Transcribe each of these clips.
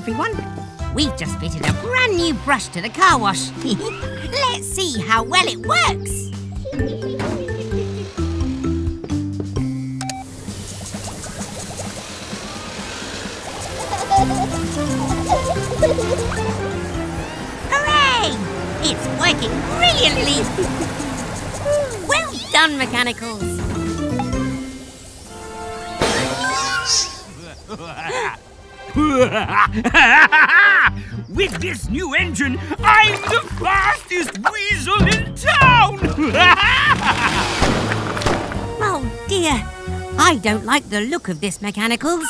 everyone. We've just fitted a brand new brush to the car wash. Let's see how well it works. Hooray! It's working brilliantly. Well done, Mechanicals. With this new engine, I'm the fastest weasel in town! Oh dear, I don't like the look of this, Mechanicals.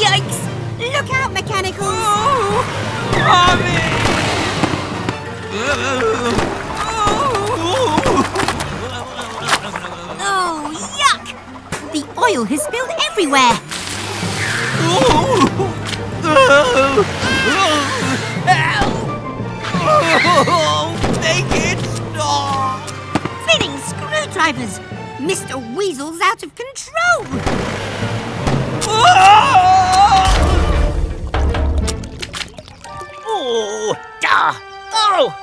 Yikes! Look out, Mechanicals! Mommy! Oh, yuck! The oil has spilled everywhere. Make it stop! Fitting screwdrivers! Mr. Weasel's out of control! Oh, duh! Oh!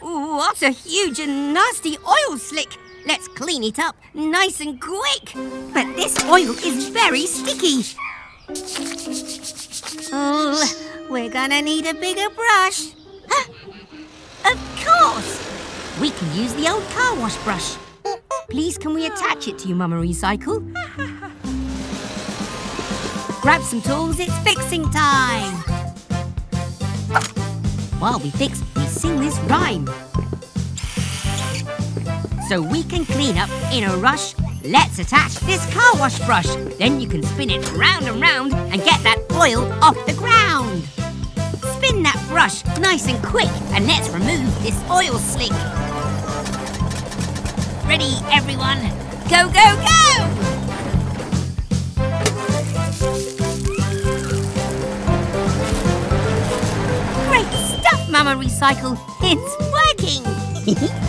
What a huge and nasty oil slick! Let's clean it up nice and quick. But this oil is very sticky. Oh, we're gonna need a bigger brush. Huh? Of course! We can use the old car wash brush. Please, can we attach it to you, Mama Recycle? Grab some tools, it's fixing time. While we fix, we sing this rhyme. So we can clean up in a rush. Let's attach this car wash brush. Then you can spin it round and round and get that oil off the ground. Spin that brush nice and quick and let's remove this oil slick. Ready, everyone? Go, go, go! Great stuff, Mama Recycle. It's working!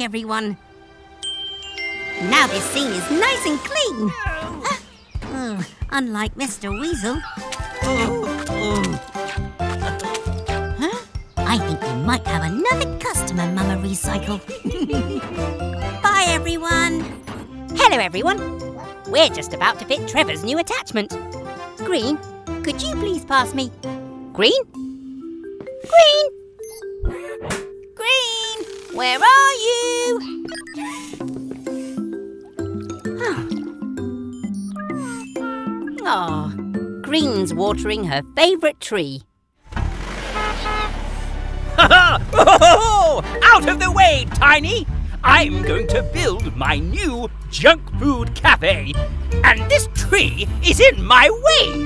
Everyone. Now this scene is nice and clean. Oh, unlike Mr. Weasel. Huh? I think we might have another customer, Mama Recycle. Bye, everyone. Hello, everyone. We're just about to fit Trevor's new attachment. Green, could you please pass me? Green? Green? Green? Where are you? Oh, Green's watering her favourite tree. Out of the way, Tiny! I'm going to build my new junk food cafe, and this tree is in my way!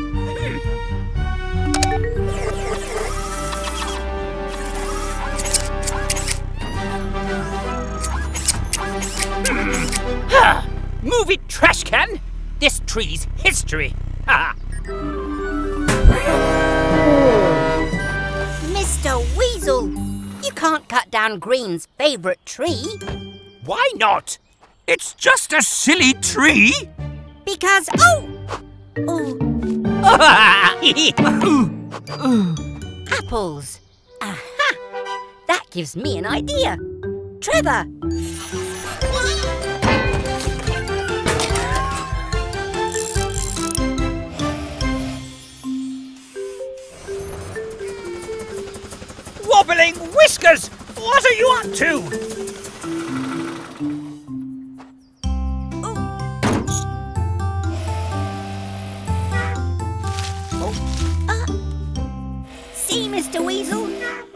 Move it, trash can! This tree's history! Mr. Weasel, you can't cut down Green's favourite tree. Why not? It's just a silly tree! Because... Oh! Oh. Apples! Aha! That gives me an idea! Trevor! Wobbling whiskers! What are you up to? See, Mr. Weasel?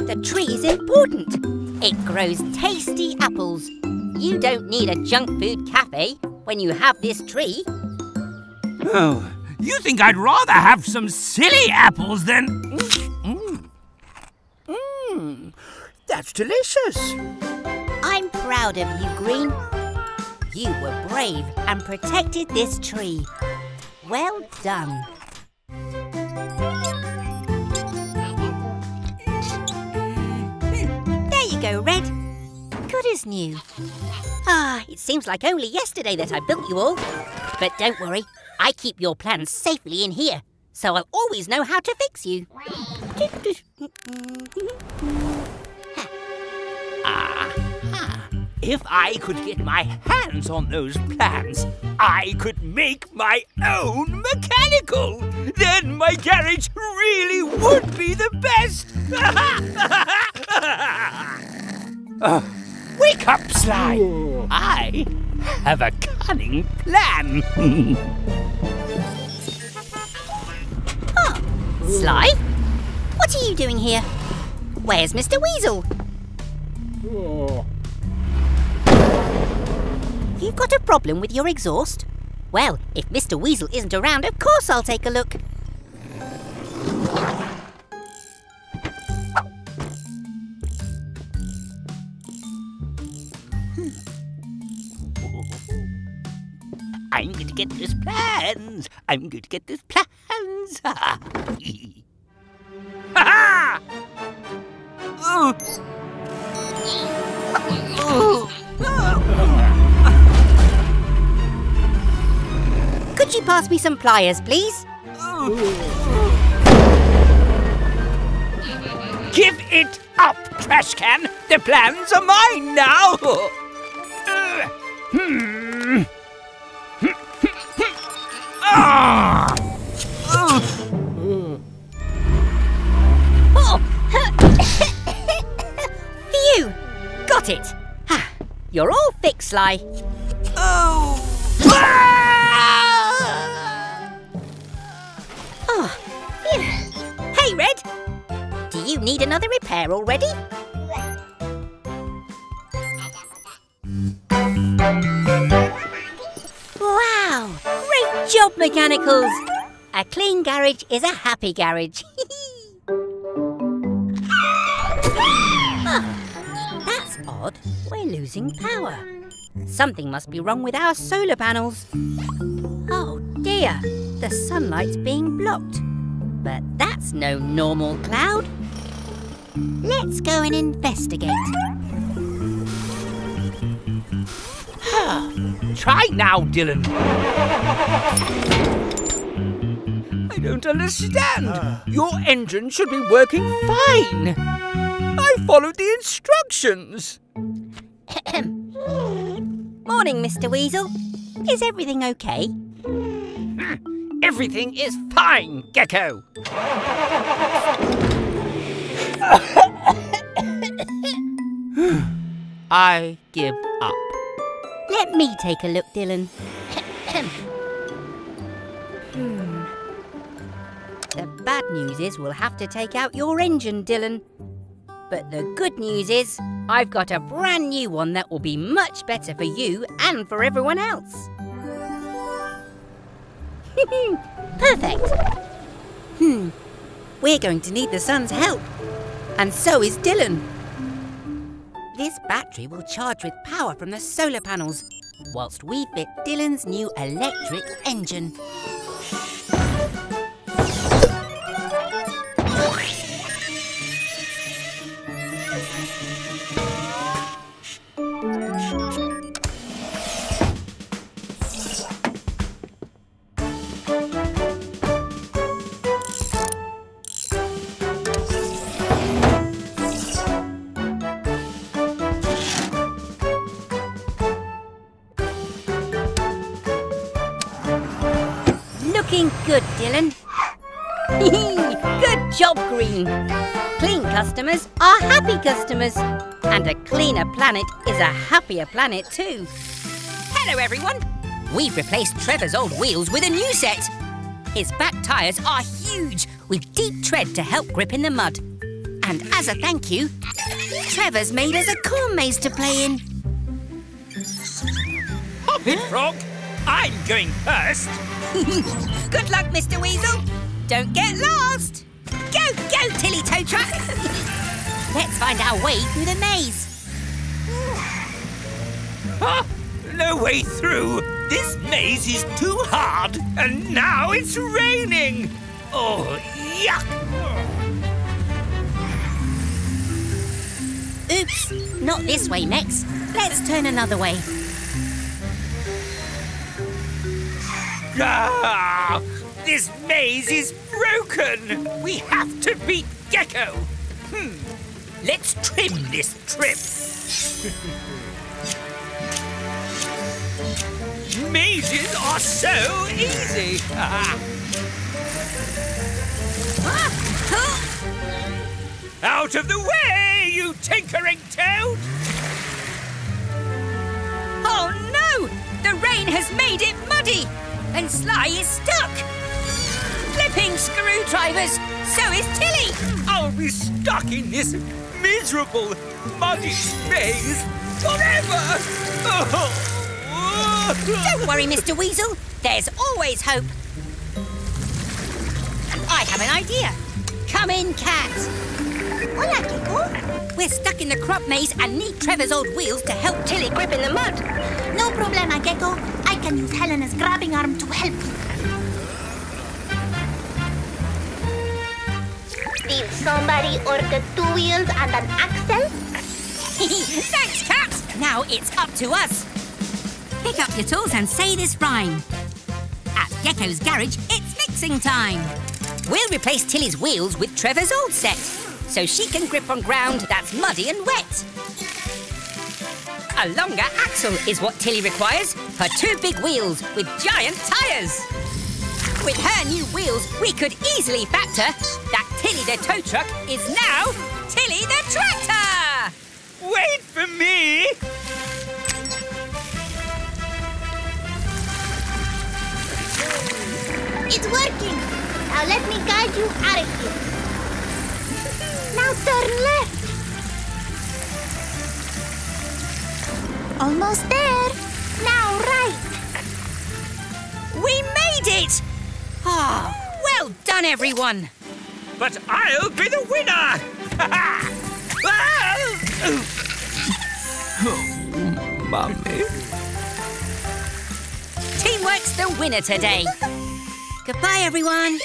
The tree's important. It grows tasty apples. You don't need a junk food cafe when you have this tree. Oh, you think I'd rather have some silly apples than... That's delicious. I'm proud of you, Green. You were brave and protected this tree. Well done. There you go, Red. Good as new. Ah, it seems like only yesterday that I built you all. But don't worry, I keep your plans safely in here, so I'll always know how to fix you. If I could get my hands on those plans, I could make my own mechanical. Then my garage really would be the best. Wake up, Sly. I have a cunning plan. Sly, what are you doing here? Where's Mr. Weasel? You've got a problem with your exhaust? Well, if Mr. Weasel isn't around, of course I'll take a look. I'm going to get those plans. I'm going to get those plans. Ha ha! Oh. Oh. Oh. Could you pass me some pliers, please? Oh. Give it up, trash can. The plans are mine now. Phew! Got it! You're all fixed, Sly. Oh! Oh. Hey, Red! Do you need another repair already? Wow! Great job, mechanicals! A clean garage is a happy garage. That's odd. We're losing power. Something must be wrong with our solar panels. Oh dear, the sunlight's being blocked. But that's no normal cloud. Let's go and investigate. Try now, Dylan. I don't understand. Your engine should be working fine. I followed the instructions. Morning, Mr. Weasel. Is everything okay? Everything is fine, Gecko. I give up. Let me take a look, Dylan. The bad news is we'll have to take out your engine, Dylan. But the good news is I've got a brand new one that will be much better for you and for everyone else. Perfect. We're going to need the sun's help. And so is Dylan. This battery will charge with power from the solar panels whilst we fit Dylan's new electric engine. Looking good, Dylan. Good job, Green. Clean customers are happy customers. And a cleaner planet is a happier planet too. Hello, everyone. We've replaced Trevor's old wheels with a new set. His back tyres are huge, with deep tread to help grip in the mud. And as a thank you, Trevor's made us a corn maze to play in. Hop it, Frog. I'm going first. Good luck, Mr. Weasel. Don't get lost. Go, go, Tilly Tow Truck. Let's find our way through the maze. no way through. This maze is too hard, and now it's raining. Oh, yuck! Oops, not this way, Max. Let's turn another way. Ah, this maze is broken. We have to beat Gecko. Let's trim this trip. Mazes are so easy. Out of the way, you tinkering toad! Oh no! The rain has made it muddy! And Sly is stuck! Flipping screwdrivers! So is Tilly! I'll be stuck in this miserable, muddy maze forever! Don't worry, Mr. Weasel. There's always hope. I have an idea. Come in, Cat. Hola, Gecko. We're stuck in the crop maze and need Trevor's old wheels to help Tilly grip in the mud. No problema, Gecko. I can use Helena's grabbing arm to help you. Did somebody order two wheels and an axle? Thanks, Cat. Now it's up to us. Pick up your tools and say this rhyme. At Gecko's Garage, it's fixing time. We'll replace Tilly's wheels with Trevor's old set, so she can grip on ground that's muddy and wet. A longer axle is what Tilly requires, her two big wheels with giant tyres. With her new wheels, we could easily factor that Tilly the tow truck is now Tilly the tractor! Wait for me! It's working! Now let me guide you out of here. Now turn left. Almost there. Now right. We made it! Ah, oh, well done, everyone. But I'll be the winner! Oh, Mummy. Teamwork's the winner today. Goodbye, everyone.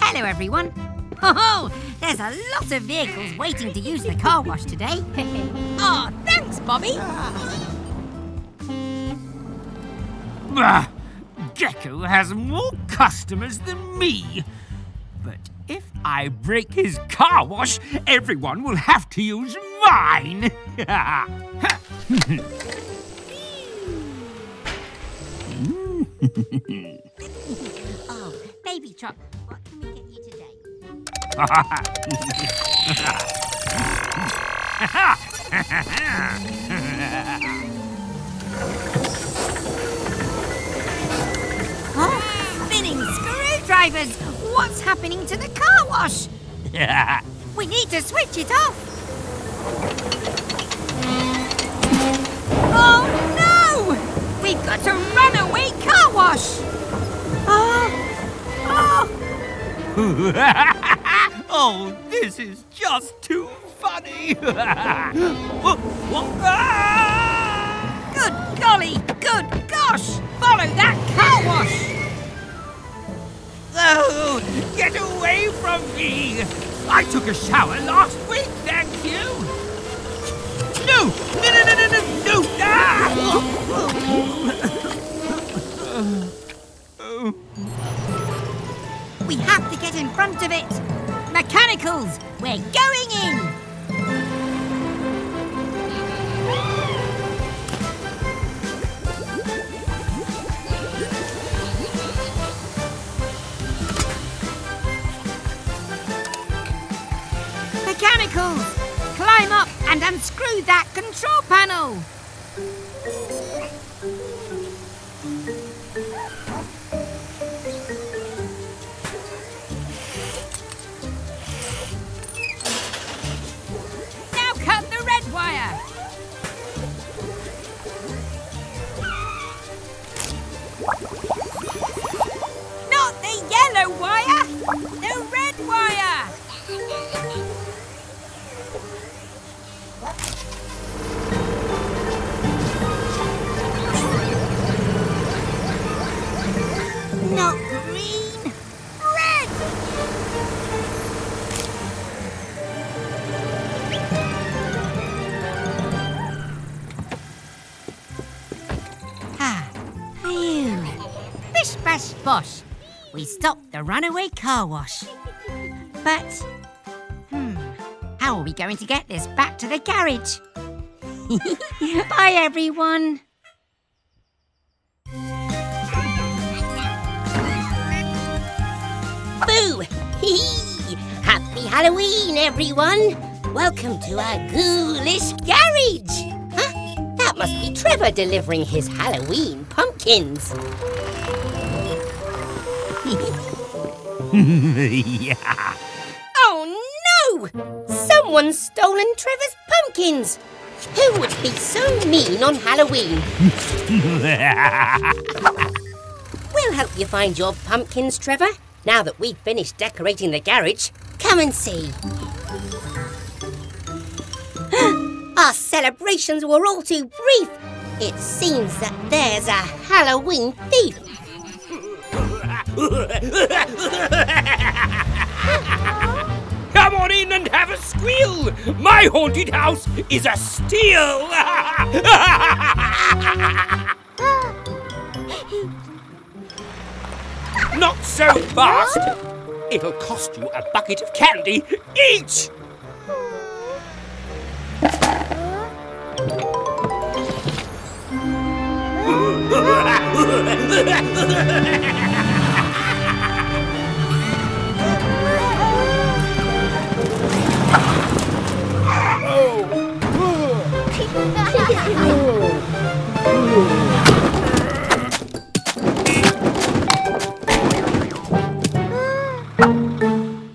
Hello, everyone. Oh, there's a lot of vehicles waiting to use the car wash today. Oh, thanks, Bobby. Gecko has more customers than me. But if I break his car wash, everyone will have to use mine. Oh, baby truck, what can we get you today? Oh, spinning screwdrivers! What's happening to the car wash? We need to switch it off. Oh, no! We've got a runaway car wash! Oh, this is just too funny! Good golly, good gosh! Follow that car wash! Oh, get away from me! I took a shower last week, thank you! No! We have to get in front of it. Mechanicals, we're going in. Mechanicals, climb up and unscrew that control panel. Not green. Red. Ah. Phew. Bish, bash, bosh. We stopped the runaway car wash. But, how are we going to get this back to the garage? Bye, everyone. Boo! Happy Halloween, everyone. Welcome to our ghoulish garage. Huh? That must be Trevor delivering his Halloween pumpkins. Yeah. Oh, no! Someone's stolen Trevor's pumpkins. Who would be so mean on Halloween? We'll help you find your pumpkins, Trevor. Now that we've finished decorating the garage, come and see. Our celebrations were all too brief. It seems that there's a Halloween thief. Come on in and have a squeal! My haunted house is a steal! Not so fast! It'll cost you a bucket of candy each!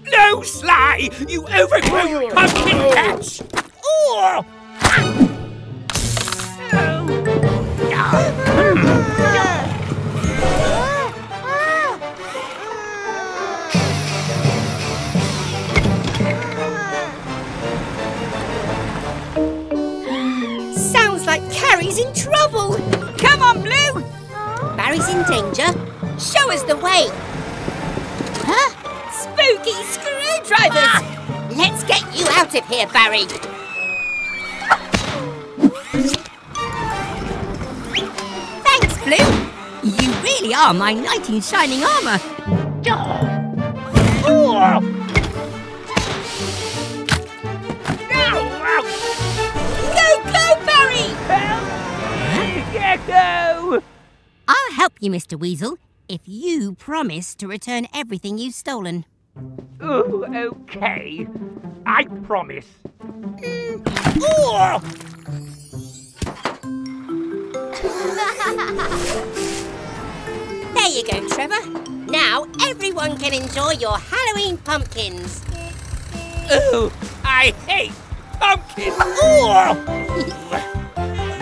No, Sly! You overgrown pumpkin patch! Oh! Sounds like Carrie's in trouble. Come on, Blue. Barry's in danger. Show us the way. Huh? Spooky screwdrivers. Let's get you out of here, Barry. Thanks, Blue. You really are my knight in shining armour. Oh. Gecko! I'll help you, Mr. Weasel, if you promise to return everything you've stolen. Oh, okay. I promise. There you go, Trevor. Now everyone can enjoy your Halloween pumpkins. Oh, I hate pumpkins.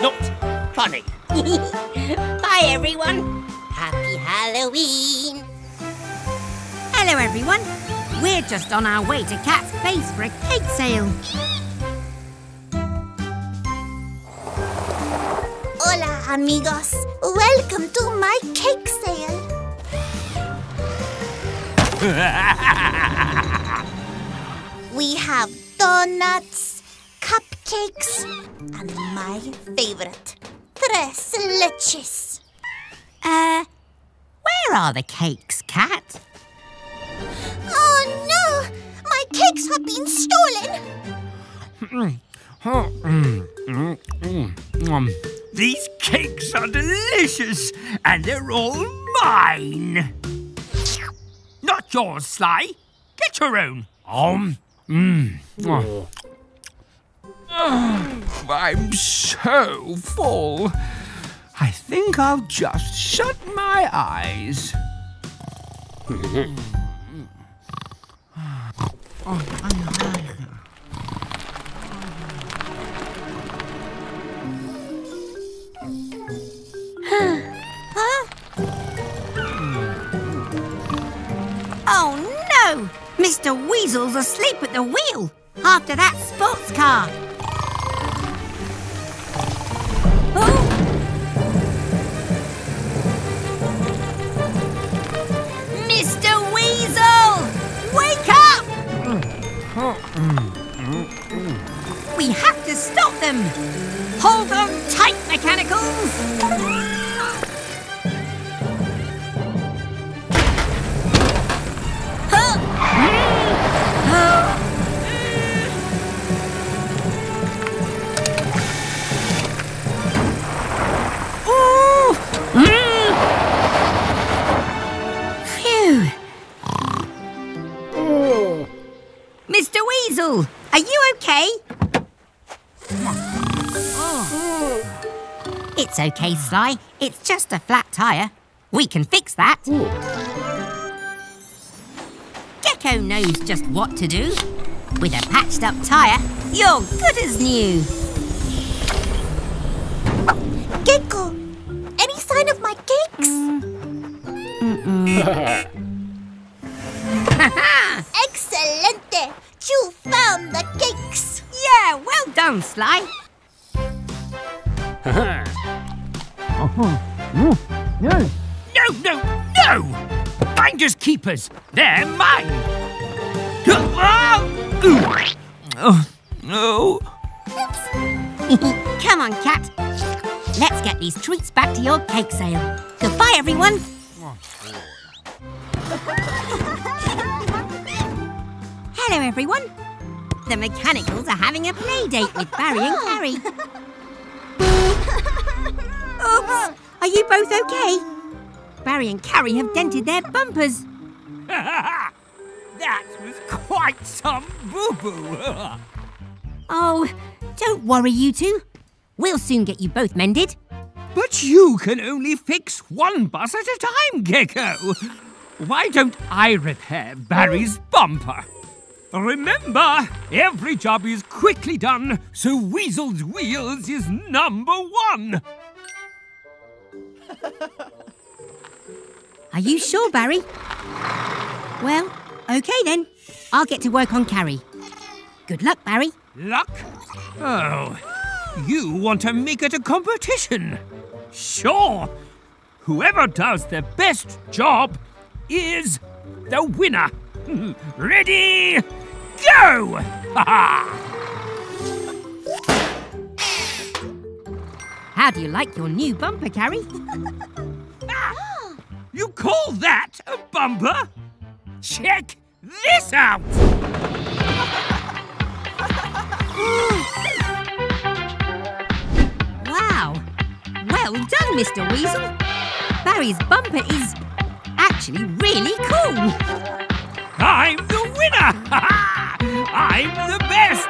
Not funny. Bye, everyone. Happy Halloween. Hello, everyone. We're just on our way to Cat's Place for a cake sale. Hola, amigos. Welcome to my cake sale. We have donuts, cupcakes, and my favourite, tres leches. Where are the cakes, Cat? Oh, no! My cakes have been stolen! These cakes are delicious, and they're all mine! Not yours, Sly. Get your own. I'm so full. I think I'll just shut my eyes. Huh? Oh no! Mr. Weasel's asleep at the wheel after that sports car. Oh! We have to stop them! Hold on tight, Mechanicals! Phew! Mr. Weasel, are you okay? It's okay, Sly. It's just a flat tyre. We can fix that. Ooh. Gecko knows just what to do. With a patched up tyre, you're good as new. Gecko, any sign of my cakes? Excelente! You found the cakes! Yeah, well done, Sly. No! Finders keepers! They're mine! Oh, no! Come on, Cat. Let's get these treats back to your cake sale. Goodbye, everyone. Hello, everyone. The Mechanicals are having a play date with Barry and Carrie. Oops! Are you both okay? Barry and Carrie have dented their bumpers. That was quite some boo-boo. Oh, don't worry, you two. We'll soon get you both mended. But you can only fix one bus at a time, Gecko. Why don't I repair Barry's bumper? Remember, every job is quickly done, so Weasel's Wheels is #1. Are you sure, Barry? Well, OK then. I'll get to work on Carrie. Good luck, Barry. Luck? Oh, you want to make it a competition? Sure. Whoever does the best job is the winner. Ready? Go! How do you like your new bumper, Carrie? You call that a bumper? Check this out! Wow! Well done, Mr. Weasel. Barry's bumper is actually really cool. I'm the winner! I'm the best!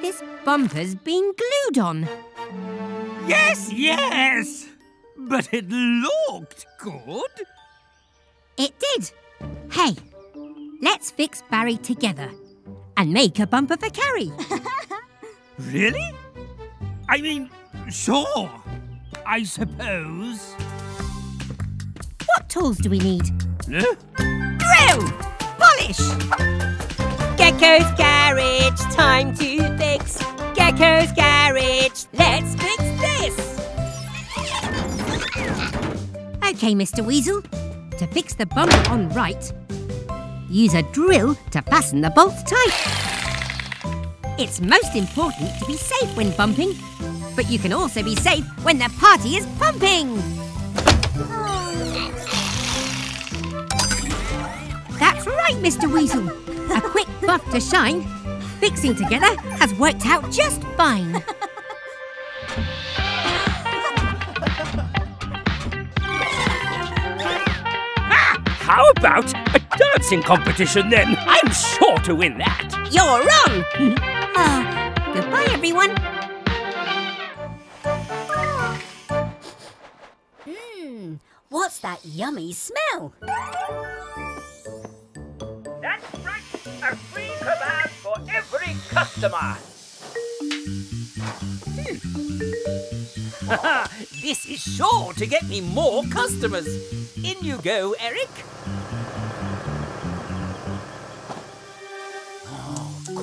This bumper's been glued on. Yes! But it looked good. It did. Hey, let's fix Barry together and make a bumper for Carrie. Really? I mean, sure, I suppose. What tools do we need? Drill! Polish! Gecko's Garage, time to fix. Gecko's Garage, let's fix this! OK, Mr. Weasel, to fix the bump on right, use a drill to fasten the bolts tight. It's most important to be safe when bumping, but you can also be safe when the party is pumping! That's right, Mr. Weasel! A quick buff to shine, fixing together has worked out just fine! How about a dancing competition then? I'm sure to win that! You're on! Goodbye, everyone. What's that yummy smell? That's right, a free kebab for every customer. This is sure to get me more customers. In you go, Eric.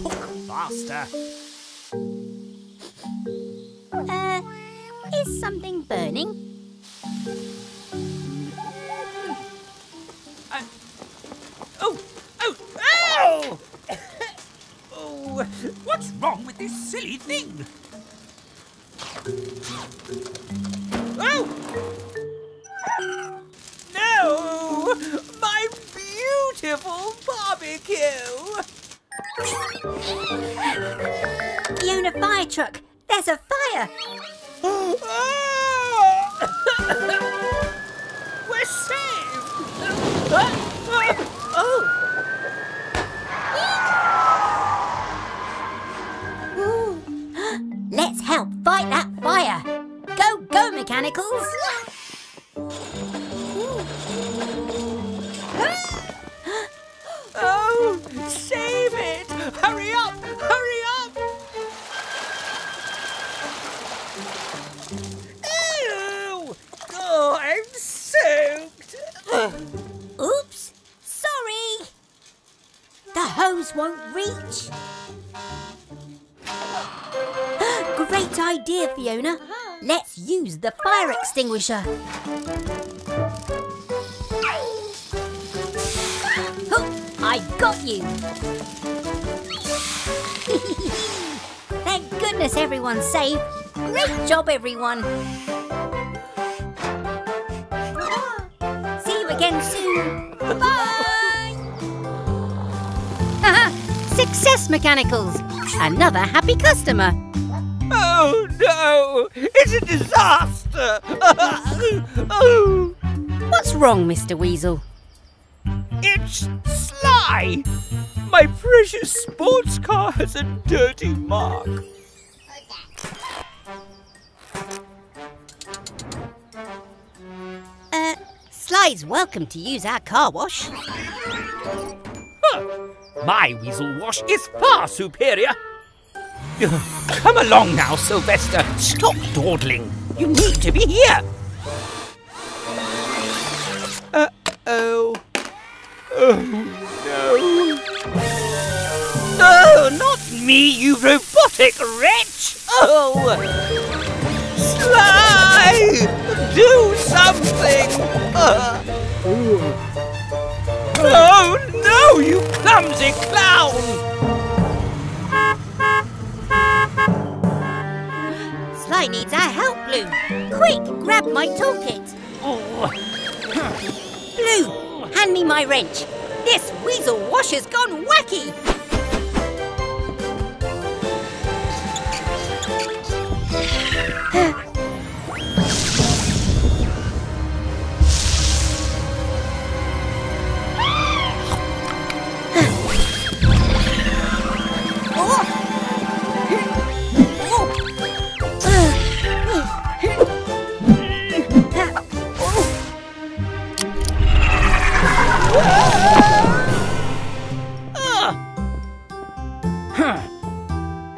Cook faster. Is something burning? Oh! Oh! What's wrong with this silly thing? Oh! No! My beautiful barbecue! Fiona fire truck! There's a fire! Oh! We're saved! Oh! Let's help fight that fire! Go, go, mechanicals! Oh! Save it! Hurry up! Hurry up! Oops, sorry. The hose won't reach. Great idea, Fiona. Let's use the fire extinguisher. Oh, I got you. Thank goodness everyone's safe. Great job, everyone. Again soon. Bye! Success, mechanicals! Another happy customer. Oh no! It's a disaster! Oh. What's wrong, Mr. Weasel? It's Sly! My precious sports car has a dirty mark. Sly's welcome to use our car wash. Huh. My weasel wash is far superior. Come along now, Sylvester. Stop dawdling. You need to be here. Uh-oh. Oh, no. No, not me, you robotic wretch. Oh. Sly! Do something! Oh no, you clumsy clown! Sly needs our help, Blue. Quick, grab my toolkit. Oh. Blue, hand me my wrench. This weasel wash has gone wacky.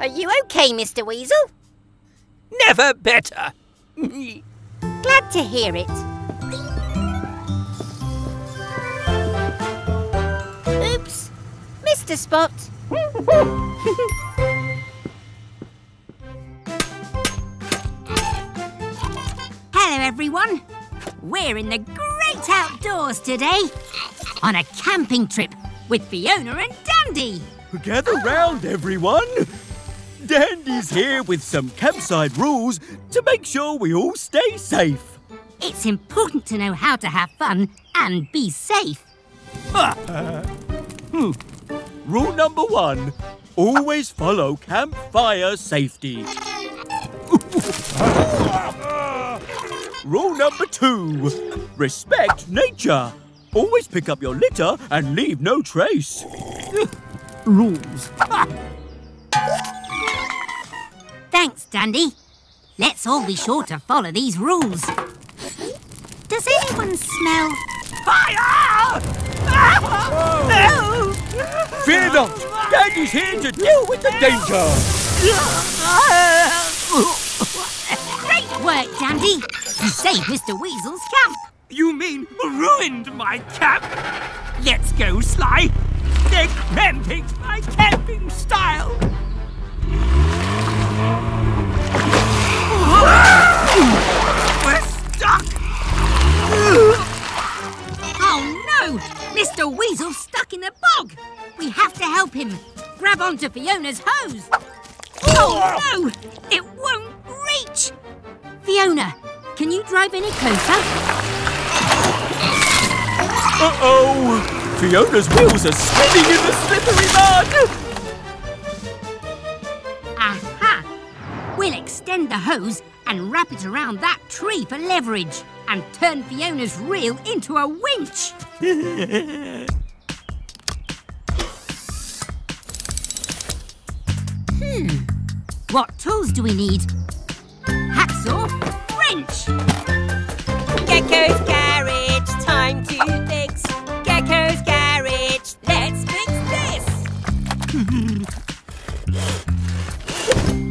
Are you okay, Mr. Weasel? Never better. Glad to hear it. Oops, Mr. Spot. Hello, everyone. We're in the great outdoors today on a camping trip with Fiona and Dandy. Gather round, everyone. Dandy's here with some campsite rules to make sure we all stay safe. It's important to know how to have fun and be safe. Rule number 1. Always follow campfire safety. Rule number 2. Respect nature. Always pick up your litter and leave no trace. Rules. Thanks, Dandy. Let's all be sure to follow these rules. Does anyone smell... Fire! No! Fear not! Dandy's here to deal with the danger! Great work, Dandy! You saved Mr. Weasel's camp! You mean ruined my camp? Let's go, Sly! They're cramping my camping style! to Fiona's hose. Oh, no! It won't reach! Fiona, can you drive any closer? Uh-oh! Fiona's wheels are spinning in the slippery mud! Aha! We'll extend the hose and wrap it around that tree for leverage and turn Fiona's reel into a winch! What tools do we need? Hacksaw, wrench! Gecko's Garage, time to fix. Gecko's Garage, let's fix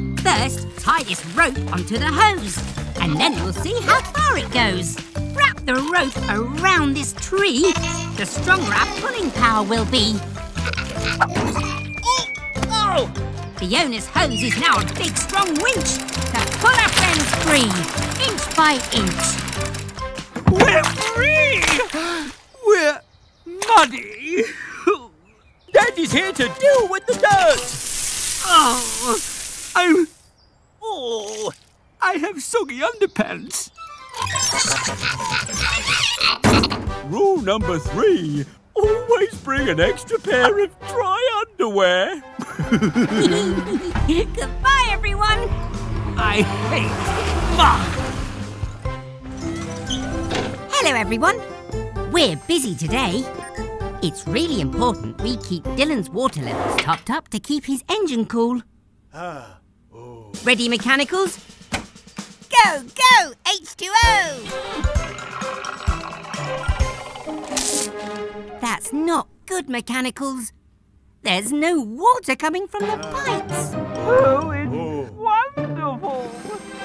this! First, tie this rope onto the hose, and then we'll see how far it goes. Wrap the rope around this tree. The stronger our pulling power will be. Oh! Fiona's hose is now a big, strong winch to pull our friends free, inch by inch. We're free! We're muddy. Daddy's here to deal with the dirt. Oh, I have soggy underpants. Rule number 3. Always bring an extra pair of dry underwear. Goodbye, everyone. I hate mud. Hello, everyone. We're busy today. It's really important we keep Dylan's water levels topped up to keep his engine cool. Ready, mechanicals? Go, go, H2O! That's not good, mechanicals. There's no water coming from the pipes. Oh, it's wonderful.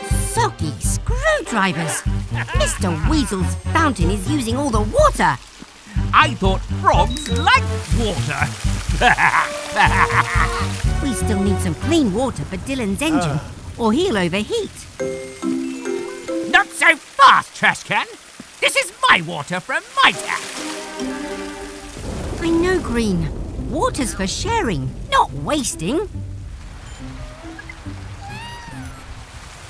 Soggy screwdrivers. Mr. Weasel's fountain is using all the water. I thought frogs liked water. We still need some clean water for Dylan's engine, or he'll overheat. Not so fast, trash can. This is my water from my tap. I know, Green. Water's for sharing, not wasting.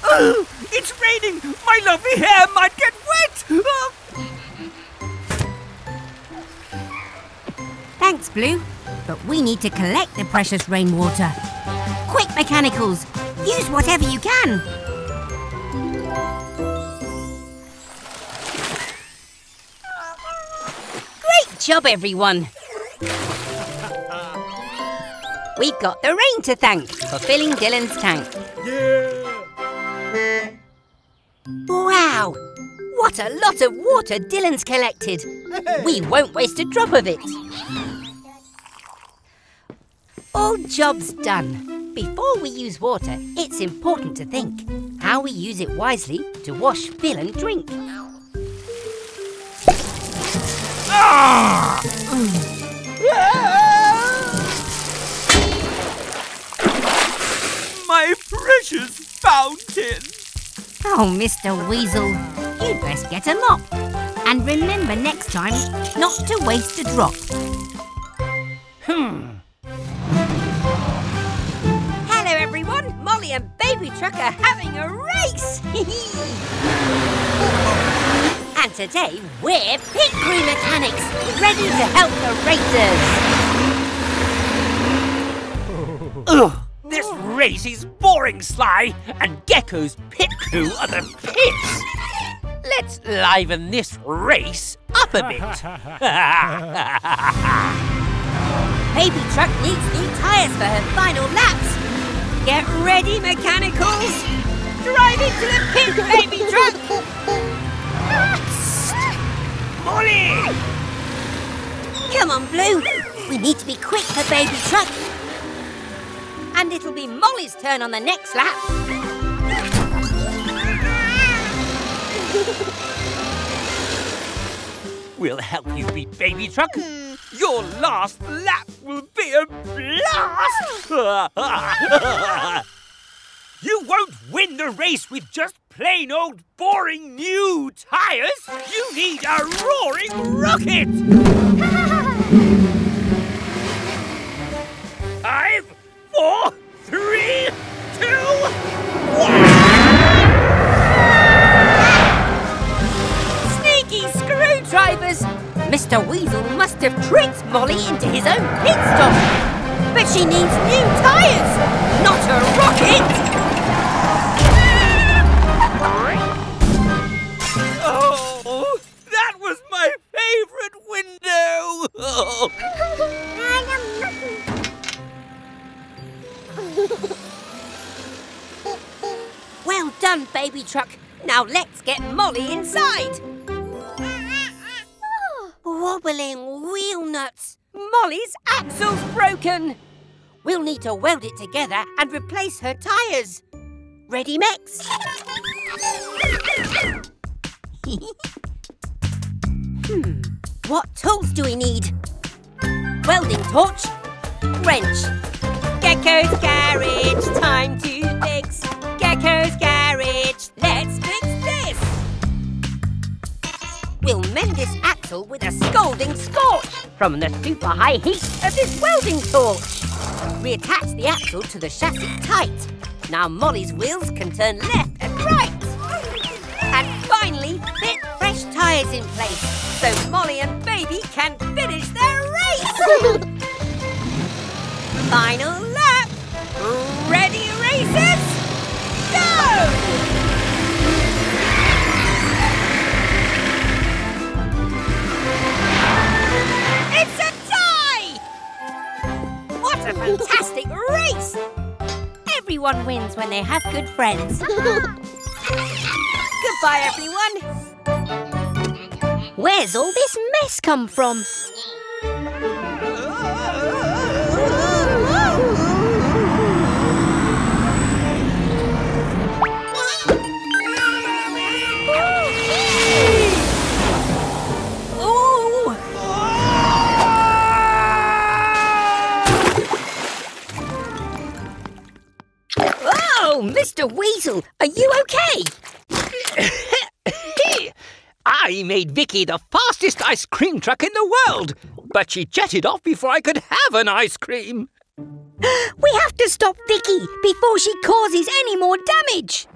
Oh, it's raining! My lovely hair might get wet! Oh. Thanks, Blue. But we need to collect the precious rainwater. Quick, mechanicals! Use whatever you can! Great job, everyone! We've got the rain to thank for filling Dylan's tank. Yeah. Wow! What a lot of water Dylan's collected. We won't waste a drop of it. All jobs done. Before we use water, it's important to think how we use it wisely to wash, fill and drink. Ah! My precious fountain! Oh, Mr. Weasel, you'd best get a mop. And remember next time not to waste a drop. Hello, everyone. Molly and Baby Truck are having a race. And today we're pit crew mechanics, ready to help the racers. Ugh! This race is boring, Sly, and Gecko's pit crew are the pits. Let's liven this race up a bit. Baby Truck needs new tyres for her final laps. Get ready, mechanicals. Drive into the pit, Baby Truck. Molly! Come on, Blue. We need to be quick for Baby Truck. And it'll be Molly's turn on the next lap. We'll help you beat Baby Truck. Your last lap will be a blast! You won't win the race with just plain old boring new tyres. You need a roaring rocket! I've She needs new tires, not a rocket! Oh, that was my favorite window! Well done, baby truck. Now let's get Molly inside. Wobbling wheel nuts. Molly's axle's broken. We'll need to weld it together and replace her tyres. Ready, Mex? What tools do we need? Welding torch, wrench. Gecko's Garage, time to fix. Gecko's Garage, let's fix this. We'll mend this axle with a scalding scorch from the super high heat of this welding torch. Reattach the axle to the chassis tight. Now Molly's wheels can turn left and right. And finally, fit fresh tyres in place so Molly and Baby can finish their race! Final lap! Ready, racers? Go! What a fantastic race! Everyone wins when they have good friends. Goodbye, everyone. Where's all this mess come from? Mr. Weasel, are you okay? I made Vicky the fastest ice cream truck in the world, but she jetted off before I could have an ice cream. We have to stop Vicky before she causes any more damage.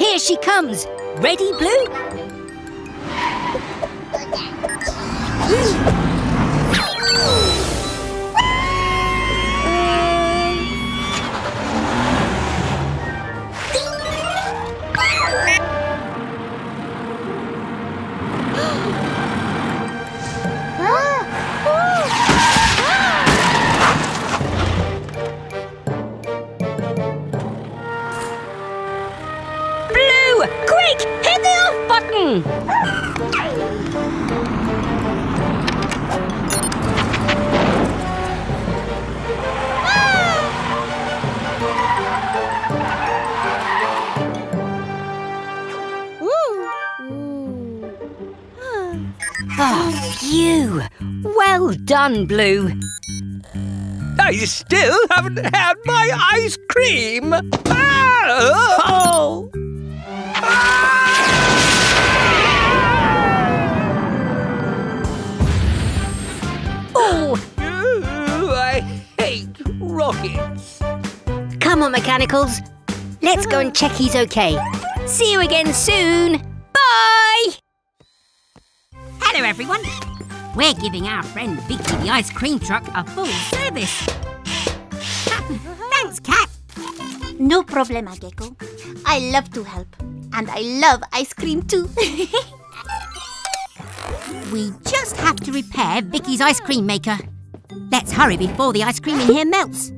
Here she comes. Ready, Blue? Blue, quick, hit the off button! Oh, phew! Well done, Blue. I still haven't had my ice cream! Oh! Oh! I hate rockets. Come on, Mechanicals. Let's go and check he's okay. See you again soon. Bye! Hello, everyone. We're giving our friend Vicky the ice cream truck a full service. Thanks, Cat. No problema, Gecko. I love to help. And I love ice cream too. We just have to repair Vicky's ice cream maker. Let's hurry before the ice cream in here melts.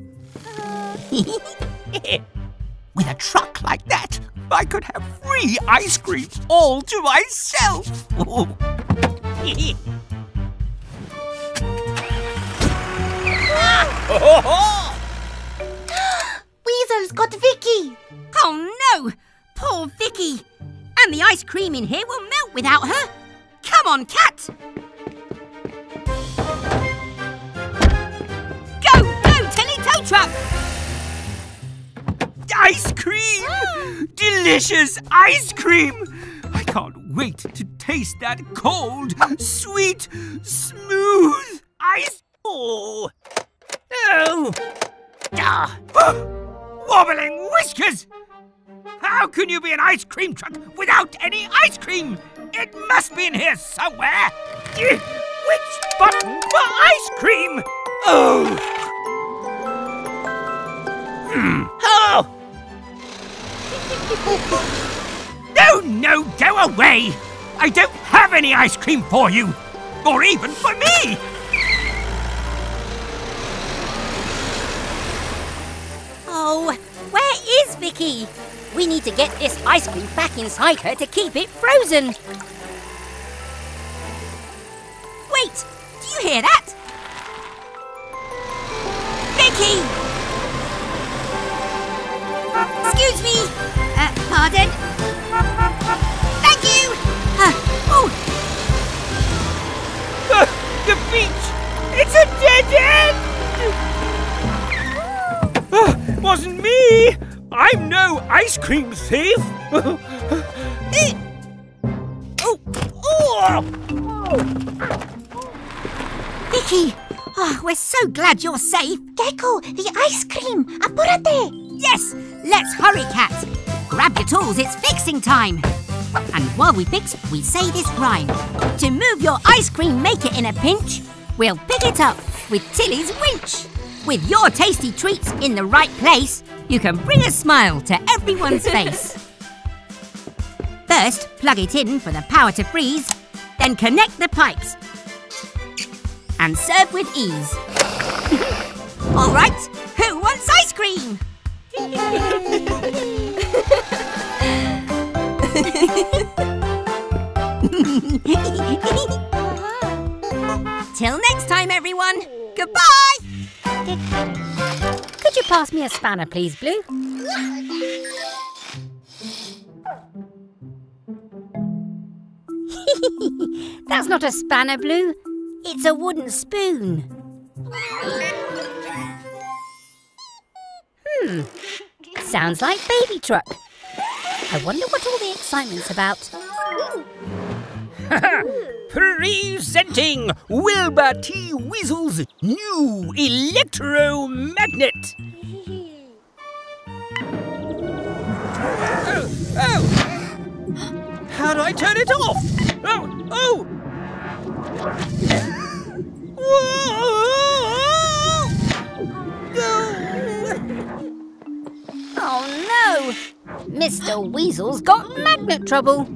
With a truck like that, I could have free ice cream all to myself. Weasel's got Vicky! Oh no! Poor Vicky! And the ice cream in here will melt without her! Come on, Cat! Go, go, Tilly Tow Truck! Ice cream! Delicious ice cream! I can't wait to taste that cold, sweet, smooth ice. Oh! Oh! Ah. Wobbling whiskers! How can you be an ice cream truck without any ice cream? It must be in here somewhere. Which button for ice cream? Oh! Oh! No, go away! I don't have any ice cream for you, or even for me! Oh, where is Vicky? We need to get this ice cream back inside her to keep it frozen. Wait, do you hear that? Vicky! Excuse me. Pardon? Thank you! The beach! It's a dead end! Wasn't me! I'm no ice cream thief! Vicky! Oh, we're so glad you're safe! Gecko, the ice cream! Apúrate! Yes! Let's hurry, Cat! Grab your tools, it's fixing time! And while we fix, we say this rhyme. To move your ice cream maker in a pinch, we'll pick it up with Tilly's winch. With your tasty treats in the right place, you can bring a smile to everyone's face. First, plug it in for the power to freeze, then connect the pipes and serve with ease. All right, who wants ice cream? Till next time, everyone. Goodbye. Could you pass me a spanner, please, Blue? That's not a spanner, Blue. It's a wooden spoon. Sounds like baby truck. I wonder what all the excitement's about. Presenting Wilbur T. Weasel's new electromagnet. Oh! How do I turn it off? Oh! Oh no! Mr. Weasel's got magnet trouble.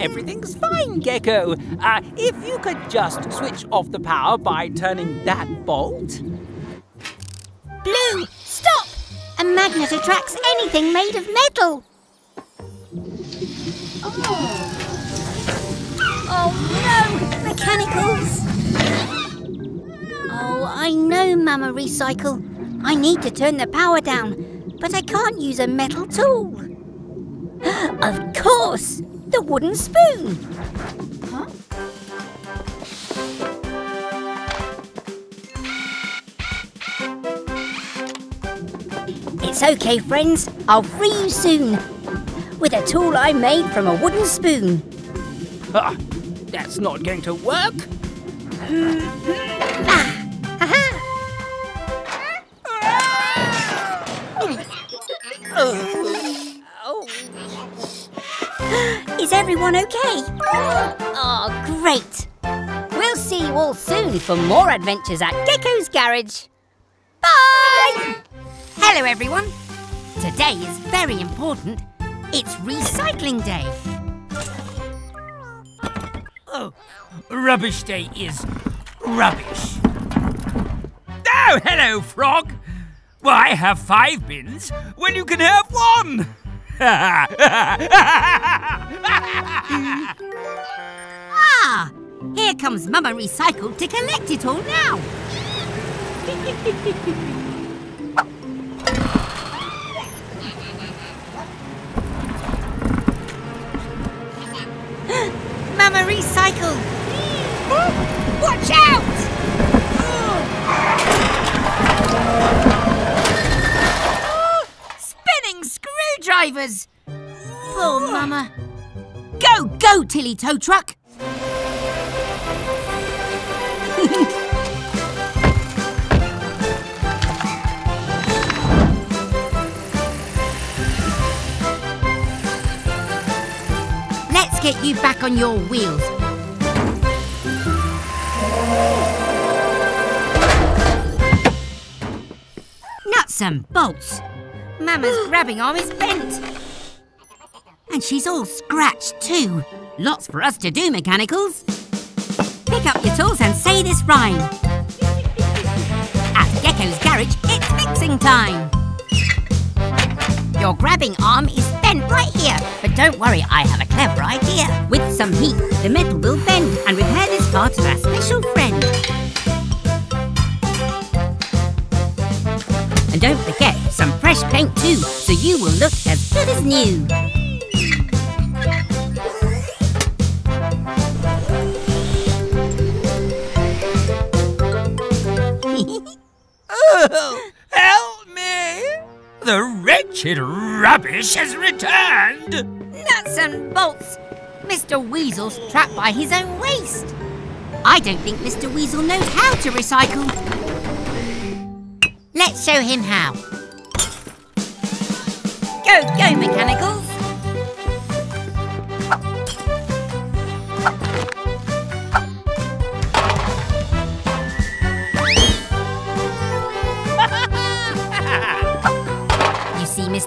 Everything's fine, Gecko. If you could just switch off the power by turning that bolt. Blue, stop! A magnet attracts anything made of metal. Oh no, mechanicals! Oh, I know, Mama Recycle. I need to turn the power down, but I can't use a metal tool. Of course! The wooden spoon! Huh? It's okay, friends. I'll free you soon. With a tool I made from a wooden spoon. That's not going to work. Is everyone okay? Oh, great! We'll see you all soon for more adventures at Gecko's Garage. Bye! Hello, everyone. Today is very important. It's Recycling Day. Oh, Rubbish Day is rubbish. Oh, hello, Frog. Why have 5 bins when you can have 1? Here comes Mama Recycle to collect it all now. Mama Recycle! Watch out! Spinning screwdrivers! Poor Mama. Go, go, Tilly Tow Truck! get you back on your wheels. Nuts and bolts. Mama's grabbing arm is bent. And she's all scratched too. Lots for us to do, mechanicals. Pick up your tools and say this rhyme. At Gecko's Garage, it's fixing time. Your grabbing arm is bent right here. But don't worry, I have a clever idea. With some heat, the metal will bend and repair this car to our special friend. And don't forget, some fresh paint too, so you will look as good as new. Oh, help me! The wretched rubbish has returned! Nuts and bolts! Mr. Weasel's trapped by his own waste! I don't think Mr. Weasel knows how to recycle. Let's show him how. Go, go, mechanicals!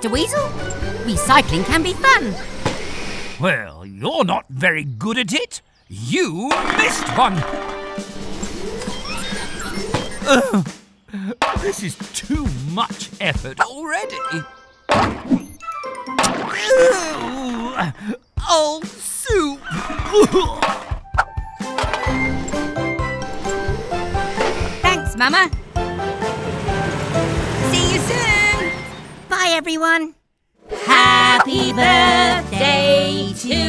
Mr. Weasel, recycling can be fun. Well, you're not very good at it. You missed one. Ugh. This is too much effort already. Old soup. Thanks, Mama. See you soon. Bye, everyone. Happy birthday to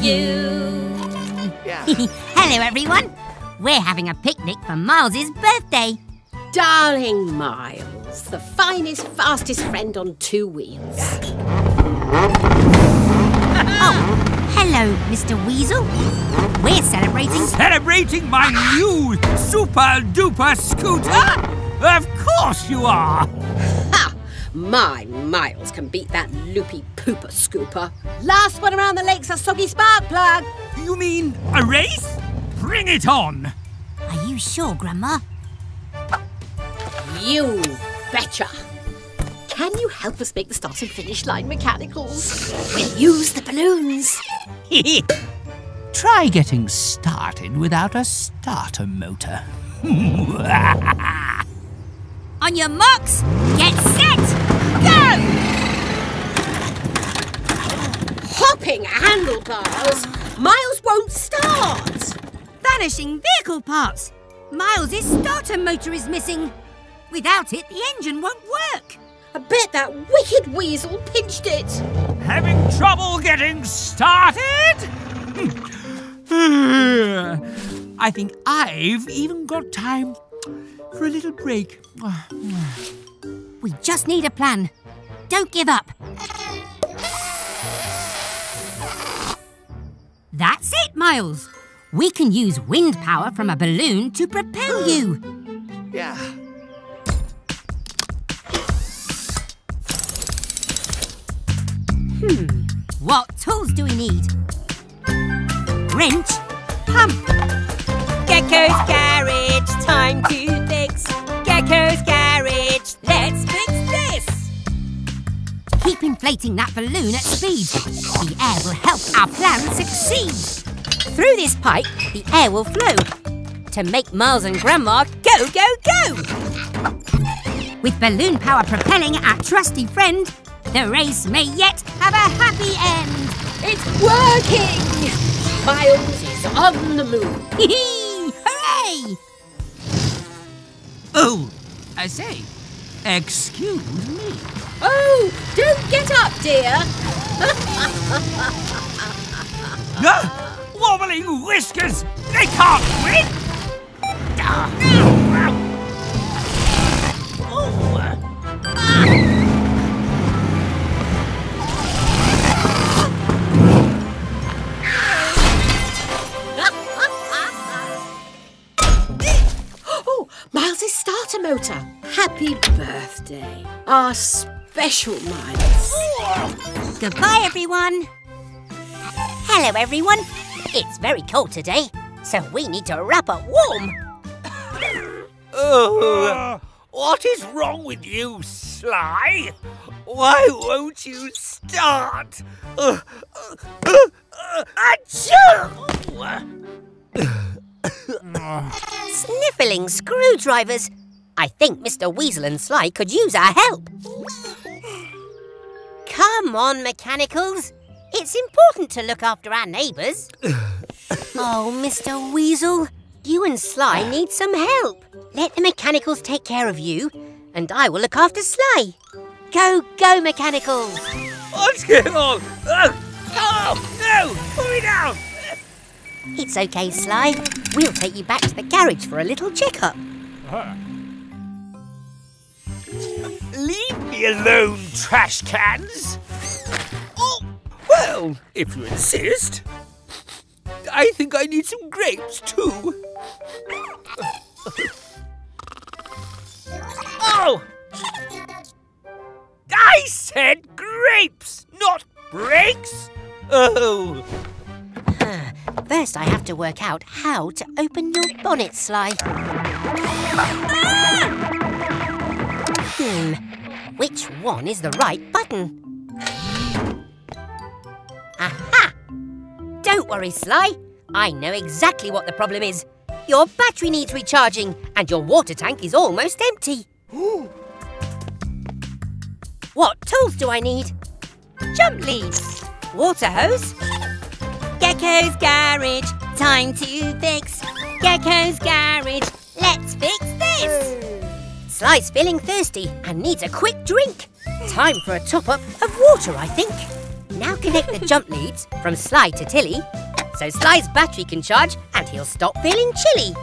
you. Yeah. Hello, everyone. We're having a picnic for Miles's birthday. Darling Miles, the finest, fastest friend on two wheels. Oh, hello, Mr. Weasel. We're celebrating... Celebrating my new super-duper scooter? Of course you are. My Miles can beat that loopy pooper scooper. Last one around the lake's a soggy spark plug. You mean a race? Bring it on. Are you sure, Grandma? You betcha. Can you help us make the start and finish line, mechanicals? We'll use the balloons. Try getting started without a starter motor. On your marks, get set, go! Hopping handlebars, Miles won't start. Vanishing vehicle parts, Miles's starter motor is missing. Without it, the engine won't work. I bet that wicked weasel pinched it. Having trouble getting started? I think I've even got time for a little break. We just need a plan. Don't give up. That's it, Miles. We can use wind power from a balloon to propel you. Yeah. What tools do we need? Wrench, pump. Gecko's Garage, time to... Gecko's Garage, let's fix this! Keep inflating that balloon at speed. The air will help our plan succeed. Through this pipe, the air will flow to make Miles and Grandma go, go, go! With balloon power propelling our trusty friend, the race may yet have a happy end. It's working! Miles is on the moon. Hee-hee! Hooray! Oh, I say, excuse me. Oh, don't get up, dear. Wobbling whiskers! They can't win! Miles's starter motor. Happy birthday, our special Miles. Goodbye, everyone. Hello, everyone. It's very cold today, so we need to wrap up warm. What is wrong with you, Sly? Why won't you start? Sniffling screwdrivers. I think Mr. Weasel and Sly could use our help. Come on, Mechanicals. It's important to look after our neighbours. Oh, Mr. Weasel, you and Sly need some help. Let the Mechanicals take care of you, and I will look after Sly. Go, go, Mechanicals! What's going on? Oh, no! Put me down! It's OK, Sly. We'll take you back to the garage for a little check-up. Leave me alone, trash cans! Oh! Well, if you insist. I think I need some grapes, too. Oh! I said grapes, not breaks! Oh! First, I have to work out how to open your bonnet, Sly. Which one is the right button? Aha! Don't worry, Sly. I know exactly what the problem is. Your battery needs recharging and your water tank is almost empty. What tools do I need? Jump leads, water hose. Gecko's Garage, time to fix. Gecko's Garage, let's fix this. Sly's feeling thirsty and needs a quick drink. Time for a top-up of water, I think. Now connect the jump leads from Sly to Tilly, so Sly's battery can charge and he'll stop feeling chilly.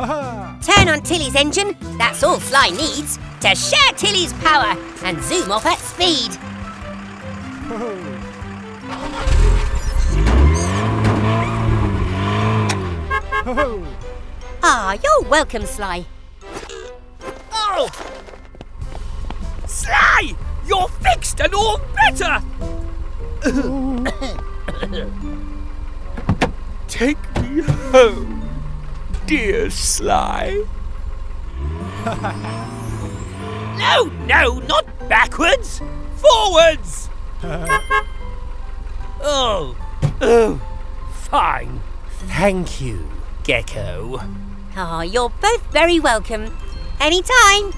Turn on Tilly's engine, that's all Sly needs, to share Tilly's power and zoom off at speed. Ah, you're welcome, Sly. Oh! Sly! You're fixed and all better! Take me home, dear Sly. No, no, not backwards! Forwards! Oh, fine. Thank you, Gecko. Ah, you're both very welcome. Anytime.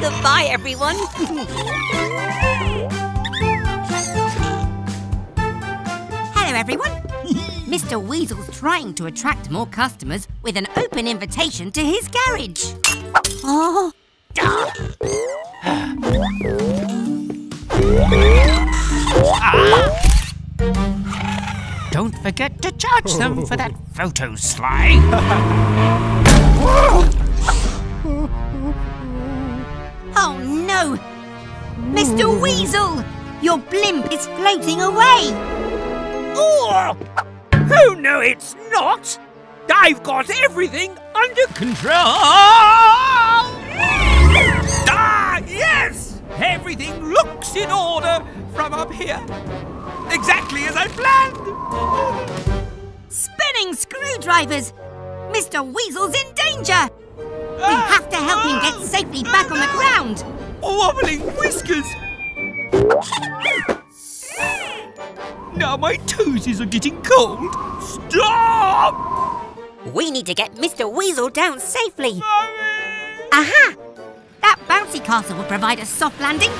Goodbye, everyone. Hello, everyone. Mr. Weasel's trying to attract more customers with an open invitation to his garage. Oh. Don't forget to charge them for that photo, Sly. Oh no! Mr. Weasel! Your blimp is floating away! Oh no, it's not! I've got everything under control! Ah, yes! Everything looks in order from up here. Exactly as I planned! Spinning screwdrivers! Mr. Weasel's in danger! We have to help him get safely back on the ground! Wobbling whiskers! Now my toesies are getting cold! Stop! We need to get Mr. Weasel down safely! Mommy. Aha! That bouncy castle will provide a soft landing.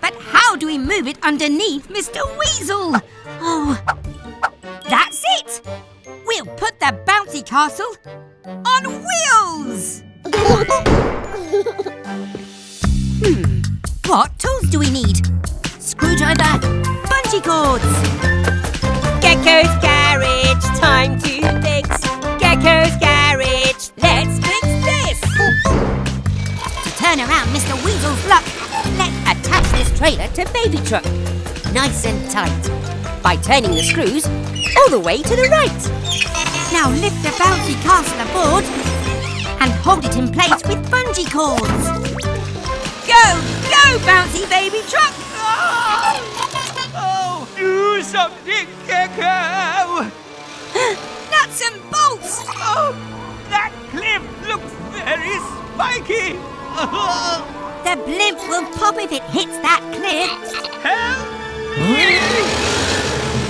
But how do we move it underneath Mr. Weasel? Oh, that's it! We'll put the bouncy castle on wheels! What tools do we need? Screwdriver, bungee cords. Gecko's Garage, time to fix. Gecko's Garage, let's fix this. To turn around Mr. Weasel's luck, let's attach this trailer to baby truck. Nice and tight. By turning the screws all the way to the right. Now lift the bouncy castle aboard and hold it in place with bungee cords. go! Go, bouncy baby truck! Oh, oh do something, Gecko! Nuts and bolts! Oh, that cliff looks very spiky! The blimp will pop if it hits that cliff! Help me!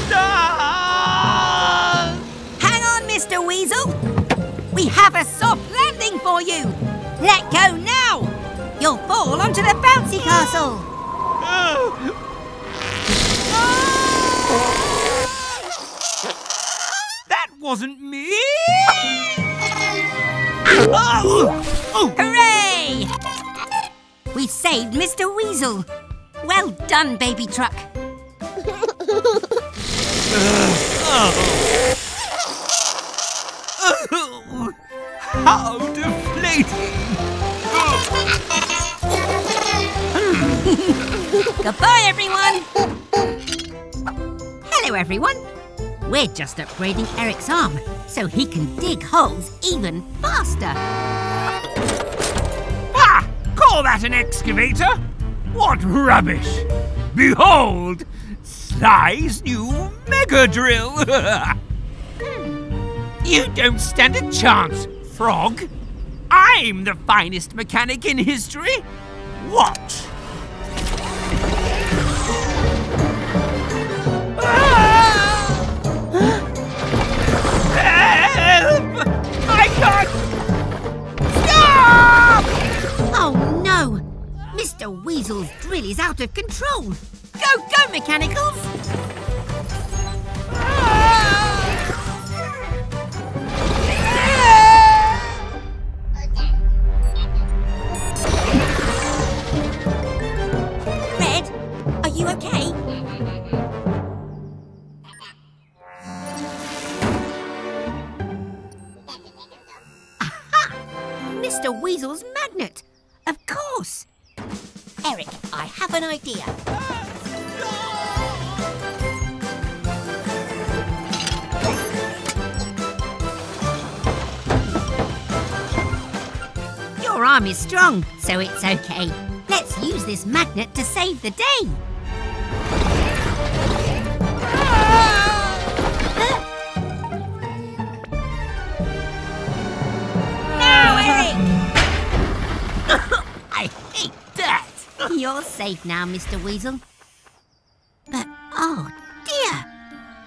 Stop! Hang on, Mr. Weasel! We have a soft landing for you! Let go now! You'll fall onto the bouncy castle! That wasn't me! Oh. Hooray! We saved Mr. Weasel! Well done, baby truck! Oh. How deflating! Goodbye, everyone! Hello, everyone! We're just upgrading Eric's arm so he can dig holes even faster. Ha! Call that an excavator? What rubbish! Behold, Sly's new mega drill! You don't stand a chance, Frog. I'm the finest mechanic in history. Watch. Stop! Oh no! Mr. Weasel's drill is out of control. Go, go, Mechanicals! Red, are you okay? Mr. Weasel's magnet, of course. Eric, I have an idea. No! Your arm is strong, so it's okay. Let's use this magnet to save the day. You're safe now, Mr. Weasel. But, oh dear,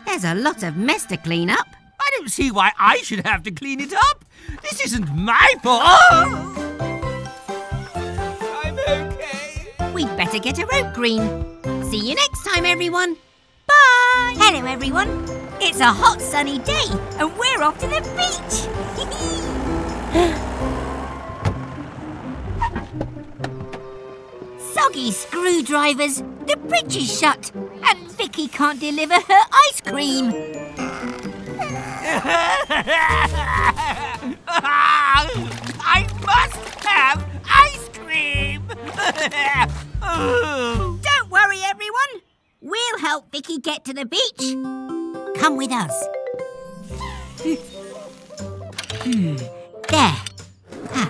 there's a lot of mess to clean up. I don't see why I should have to clean it up. This isn't my fault. Oh! I'm okay. We'd better get a rope green. See you next time, everyone. Bye. Hello, everyone. It's a hot, sunny day, and we're off to the beach. Soggy screwdrivers, the bridge is shut, and Vicky can't deliver her ice cream. I must have ice cream! Don't worry, everyone. We'll help Vicky get to the beach. Come with us. There. Ah.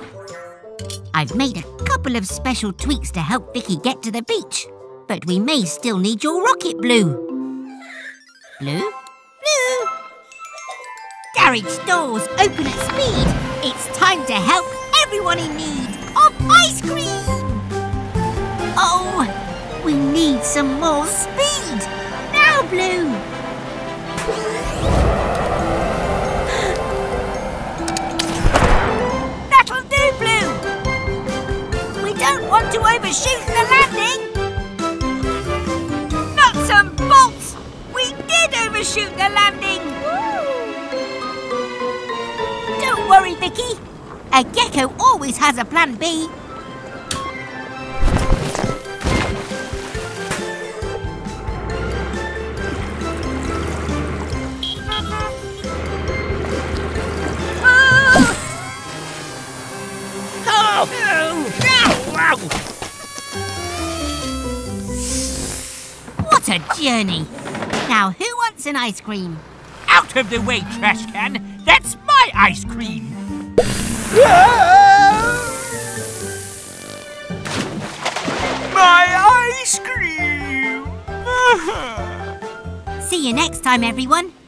I've made a couple of special tweaks to help Vicky get to the beach, but we may still need your rocket blue. Blue? Blue! Garage doors open at speed. It's time to help everyone in need of ice cream. Oh, we need some more speed. Now, Blue! That'll do, Blue! Don't want to overshoot the landing! Nuts and bolts! We did overshoot the landing! Woo. Don't worry, Vicky. A gecko always has a plan B. What a journey! Now, who wants an ice cream? Out of the way, trash can! That's my ice cream! See you next time, everyone.